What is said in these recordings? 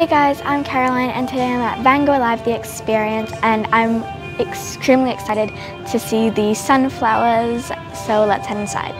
Hey guys, I'm Caroline and today I'm at Van Gogh Alive The Experience and I'm extremely excited to see the sunflowers, so let's head inside.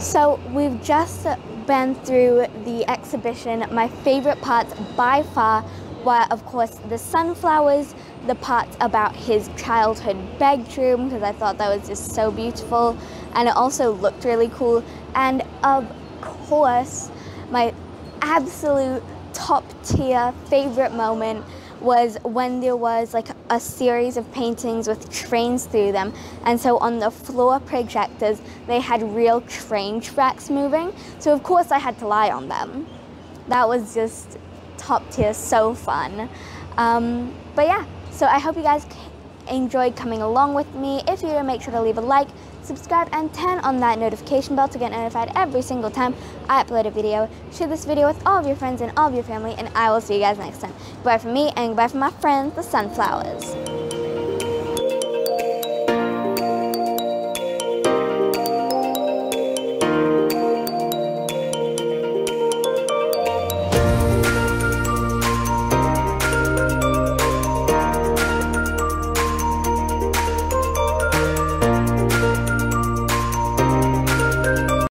So we've just been through the exhibition. My favorite parts by far were, of course, the sunflowers, the parts about his childhood bedroom, because I thought that was just so beautiful, and it also looked really cool. And of course, my absolute top tier favorite moment was when there was like a series of paintings with trains through them, and so on the floor projectors they had real train tracks moving, so of course I had to lie on them. That was just top tier, so fun. But yeah, so I hope you guys enjoyed coming along with me. If you do, make sure to leave a like, subscribe, and turn on that notification bell to get notified every single time I upload a video. Share this video with all of your friends and all of your family, and I will see you guys next time. Goodbye from me, and goodbye from my friends, the sunflowers.